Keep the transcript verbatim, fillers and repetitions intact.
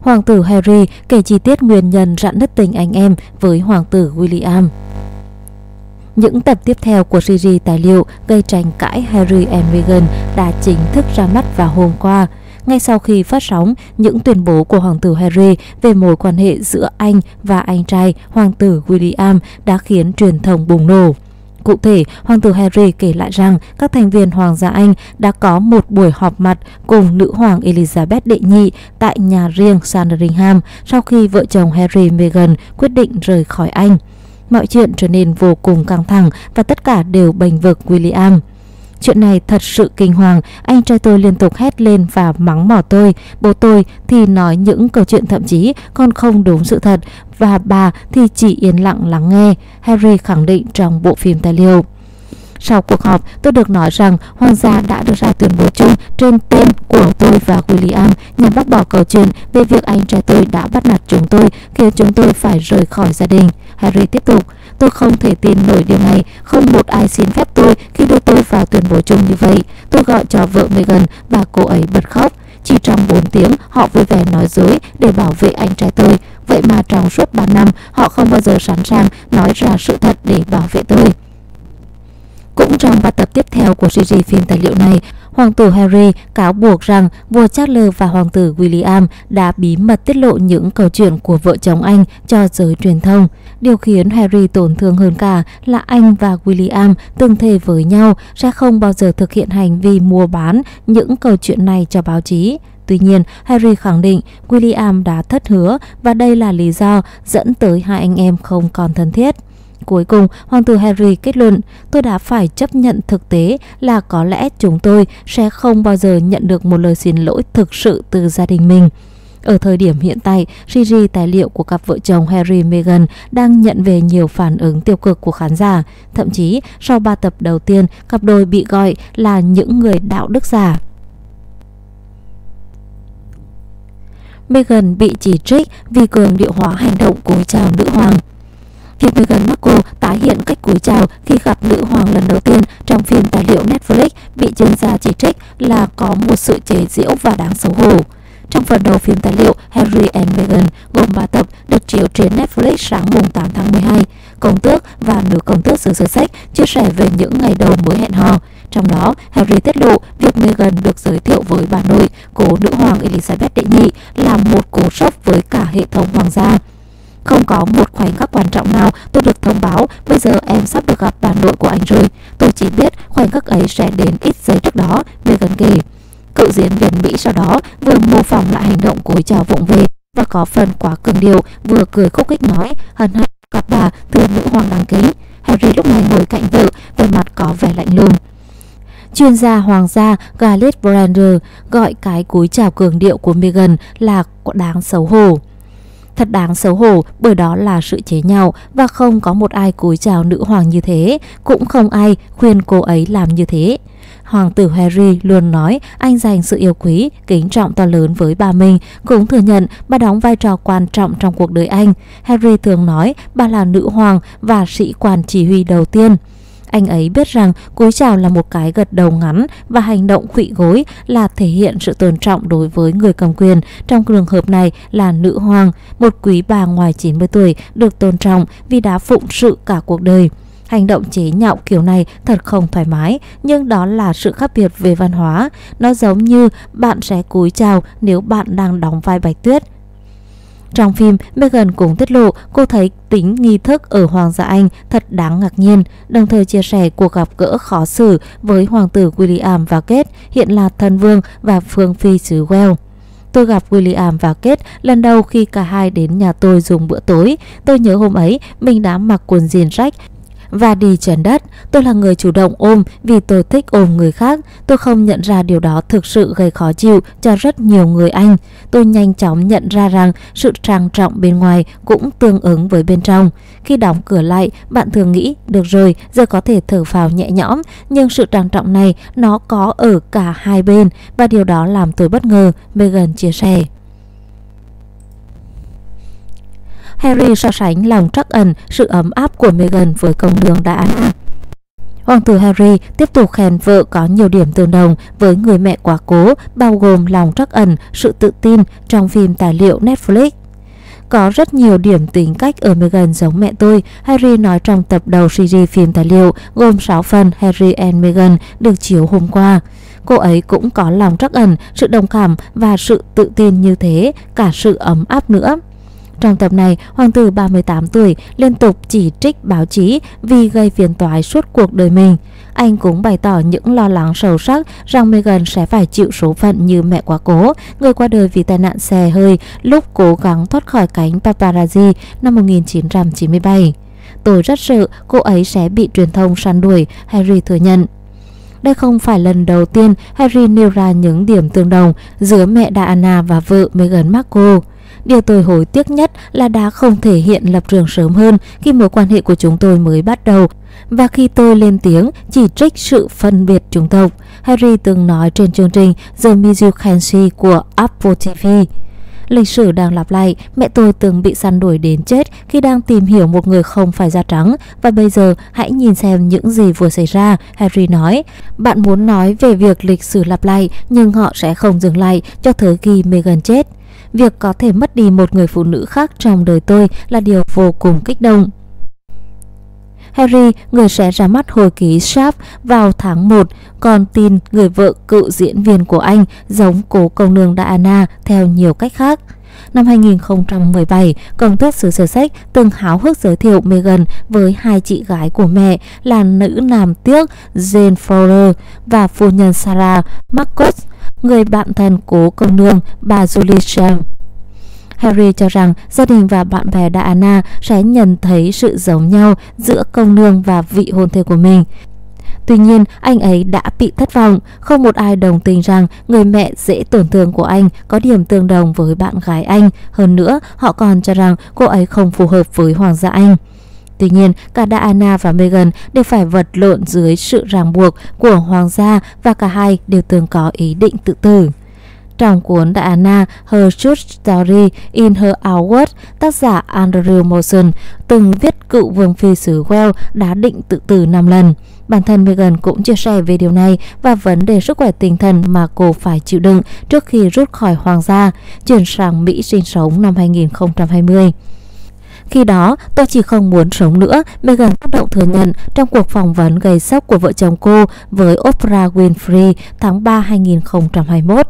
Hoàng tử Harry kể chi tiết nguyên nhân rạn nứt tình anh em với hoàng tử William. Những tập tiếp theo của series tài liệu gây tranh cãi Harry and Meghan đã chính thức ra mắt vào hôm qua. Ngay sau khi phát sóng, những tuyên bố của hoàng tử Harry về mối quan hệ giữa anh và anh trai hoàng tử William đã khiến truyền thông bùng nổ. Cụ thể, hoàng tử Harry kể lại rằng các thành viên Hoàng gia Anh đã có một buổi họp mặt cùng nữ hoàng Elizabeth đệ nhị tại nhà riêng Sandringham sau khi vợ chồng Harry Meghan quyết định rời khỏi Anh. Mọi chuyện trở nên vô cùng căng thẳng và tất cả đều bênh vực William. Chuyện này thật sự kinh hoàng, anh trai tôi liên tục hét lên và mắng mỏ tôi, bố tôi thì nói những câu chuyện thậm chí còn không đúng sự thật và bà thì chỉ yên lặng lắng nghe, Harry khẳng định trong bộ phim tài liệu. Sau cuộc họp, tôi được nói rằng hoàng gia đã đưa ra tuyên bố chung trên tên của tôi và William nhằm bác bỏ câu chuyện về việc anh trai tôi đã bắt nạt chúng tôi khiến chúng tôi phải rời khỏi gia đình. Harry tiếp tục, tôi không thể tin nổi điều này, không một ai xin phép tôi khi đưa tôi vào tuyên bố chung như vậy. Tôi gọi cho vợ Meghan và cô ấy bật khóc. Chỉ trong bốn tiếng, họ vui vẻ nói dối để bảo vệ anh trai tôi. Vậy mà trong suốt ba năm, họ không bao giờ sẵn sàng nói ra sự thật để bảo vệ tôi. Cũng trong ba tập tiếp theo của series phim tài liệu này, hoàng tử Harry cáo buộc rằng vua Charles và hoàng tử William đã bí mật tiết lộ những câu chuyện của vợ chồng anh cho giới truyền thông. Điều khiến Harry tổn thương hơn cả là anh và William từng thề với nhau sẽ không bao giờ thực hiện hành vi mua bán những câu chuyện này cho báo chí. Tuy nhiên, Harry khẳng định William đã thất hứa và đây là lý do dẫn tới hai anh em không còn thân thiết. Cuối cùng, hoàng tử Harry kết luận, tôi đã phải chấp nhận thực tế là có lẽ chúng tôi sẽ không bao giờ nhận được một lời xin lỗi thực sự từ gia đình mình. Ở thời điểm hiện tại, series tài liệu của cặp vợ chồng Harry Meghan đang nhận về nhiều phản ứng tiêu cực của khán giả. Thậm chí, sau ba tập đầu tiên, cặp đôi bị gọi là những người đạo đức giả. Meghan bị chỉ trích vì cường điệu hóa hành động cúi chào nữ hoàng. Việc Meghan Markle tái hiện cách cúi chào khi gặp nữ hoàng lần đầu tiên trong phim tài liệu Netflix bị chuyên gia chỉ trích là có một sự chế giễu và đáng xấu hổ. Trong phần đầu phim tài liệu Harry and Meghan gồm ba tập được chiếu trên Netflix sáng mùng tám tháng mười hai, công tước và nữ công tước xứ Sussex chia sẻ về những ngày đầu mới hẹn hò. Trong đó, Harry tiết lộ việc Meghan được giới thiệu với bà nội, cố nữ hoàng Elizabeth đệ nhị là một cú sốc với cả hệ thống hoàng gia. Không có một khoảnh khắc quan trọng nào tôi được thông báo, bây giờ em sắp được gặp bà nội của anh rồi. Tôi chỉ biết khoảnh khắc ấy sẽ đến ít giây trước đó, Meghan kể. Cựu diễn viên Mỹ sau đó vừa mô phỏng lại hành động cúi chào vụng về và có phần quá cường điệu, vừa cười khúc khích nói, hân hạnh gặp bà thưa nữ hoàng đáng kính. Harry lúc này ngồi cạnh vợ, vẻ mặt có vẻ lạnh lùng. Chuyên gia hoàng gia Gareth Brander gọi cái cúi chào cường điệu của Meghan là đáng xấu hổ. Thật đáng xấu hổ bởi đó là sự chế nhạo và không có một ai cúi chào nữ hoàng như thế, cũng không ai khuyên cô ấy làm như thế. Hoàng tử Harry luôn nói anh dành sự yêu quý, kính trọng to lớn với bà mình, cũng thừa nhận bà đóng vai trò quan trọng trong cuộc đời anh. Harry thường nói bà là nữ hoàng và sĩ quan chỉ huy đầu tiên. Anh ấy biết rằng cúi chào là một cái gật đầu ngắn và hành động khuỵu gối là thể hiện sự tôn trọng đối với người cầm quyền. Trong trường hợp này là nữ hoàng, một quý bà ngoài chín mươi tuổi được tôn trọng vì đã phụng sự cả cuộc đời. Hành động chế nhạo kiểu này thật không thoải mái, nhưng đó là sự khác biệt về văn hóa. Nó giống như bạn sẽ cúi chào nếu bạn đang đóng vai Bạch Tuyết. Trong phim, Meghan cũng tiết lộ cô thấy tính nghi thức ở Hoàng gia Anh thật đáng ngạc nhiên, đồng thời chia sẻ cuộc gặp gỡ khó xử với hoàng tử William và Kate, hiện là thân vương và vương phi xứ Wales. Tôi gặp William và Kate lần đầu khi cả hai đến nhà tôi dùng bữa tối. Tôi nhớ hôm ấy mình đã mặc quần jean rách và đi trần đất. Tôi là người chủ động ôm vì tôi thích ôm người khác. Tôi không nhận ra điều đó thực sự gây khó chịu cho rất nhiều người Anh. Tôi nhanh chóng nhận ra rằng sự trang trọng bên ngoài cũng tương ứng với bên trong. Khi đóng cửa lại, bạn thường nghĩ, được rồi, giờ có thể thở phào nhẹ nhõm. Nhưng sự trang trọng này nó có ở cả hai bên và điều đó làm tôi bất ngờ, Meghan chia sẻ. Harry so sánh lòng trắc ẩn, sự ấm áp của Meghan với công nương Diana. Hoàng tử Harry tiếp tục khen vợ có nhiều điểm tương đồng với người mẹ quá cố, bao gồm lòng trắc ẩn, sự tự tin trong phim tài liệu Netflix. Có rất nhiều điểm tính cách ở Meghan giống mẹ tôi, Harry nói trong tập đầu series phim tài liệu gồm sáu phần Harry and Meghan được chiếu hôm qua. Cô ấy cũng có lòng trắc ẩn, sự đồng cảm và sự tự tin như thế, cả sự ấm áp nữa. Trong tập này, hoàng tử ba mươi tám tuổi liên tục chỉ trích báo chí vì gây phiền toái suốt cuộc đời mình. Anh cũng bày tỏ những lo lắng sâu sắc rằng Meghan sẽ phải chịu số phận như mẹ quá cố, người qua đời vì tai nạn xe hơi lúc cố gắng thoát khỏi cánh paparazzi năm một nghìn chín trăm chín mươi bảy. Tôi rất sợ cô ấy sẽ bị truyền thông săn đuổi, Harry thừa nhận. Đây không phải lần đầu tiên Harry nêu ra những điểm tương đồng giữa mẹ Diana và vợ Meghan Markle. Điều tôi hối tiếc nhất là đã không thể hiện lập trường sớm hơn khi mối quan hệ của chúng tôi mới bắt đầu và khi tôi lên tiếng chỉ trích sự phân biệt chủng tộc, Harry từng nói trên chương trình The Music của Apple ti vi. Lịch sử đang lặp lại, mẹ tôi từng bị săn đuổi đến chết khi đang tìm hiểu một người không phải da trắng và bây giờ hãy nhìn xem những gì vừa xảy ra, Harry nói. Bạn muốn nói về việc lịch sử lặp lại nhưng họ sẽ không dừng lại cho tới khi Meghan chết. Việc có thể mất đi một người phụ nữ khác trong đời tôi là điều vô cùng kích động. Harry, người sẽ ra mắt hồi ký Sharp vào tháng một, còn tin người vợ cựu diễn viên của anh giống cố công nương Diana theo nhiều cách khác. Năm hai nghìn không trăm mười bảy, công tước xứ Sussex từng háo hức giới thiệu Meghan với hai chị gái của mẹ là nữ làm tiếc Jane Fowler và phu nhân Sarah Marcus, người bạn thân cố công nương bà Julie Sharp. Harry cho rằng gia đình và bạn bè Diana sẽ nhận thấy sự giống nhau giữa công nương và vị hôn thê của mình. Tuy nhiên, anh ấy đã bị thất vọng, không một ai đồng tình rằng người mẹ dễ tổn thương của anh có điểm tương đồng với bạn gái anh. Hơn nữa, họ còn cho rằng cô ấy không phù hợp với hoàng gia Anh. Tuy nhiên, cả Diana và Meghan đều phải vật lộn dưới sự ràng buộc của hoàng gia và cả hai đều từng có ý định tự tử. Trong cuốn Diana, Her True Story in Her Hour, tác giả Andrew Morton từng viết cựu vương phi xứ Wales đã định tự tử năm lần. Bản thân Meghan cũng chia sẻ về điều này và vấn đề sức khỏe tinh thần mà cô phải chịu đựng trước khi rút khỏi hoàng gia, chuyển sang Mỹ sinh sống năm hai nghìn không trăm hai mươi. Khi đó, tôi chỉ không muốn sống nữa, Meghan xúc động thừa nhận trong cuộc phỏng vấn gây sốc của vợ chồng cô với Oprah Winfrey tháng ba năm hai nghìn không trăm hai mươi mốt.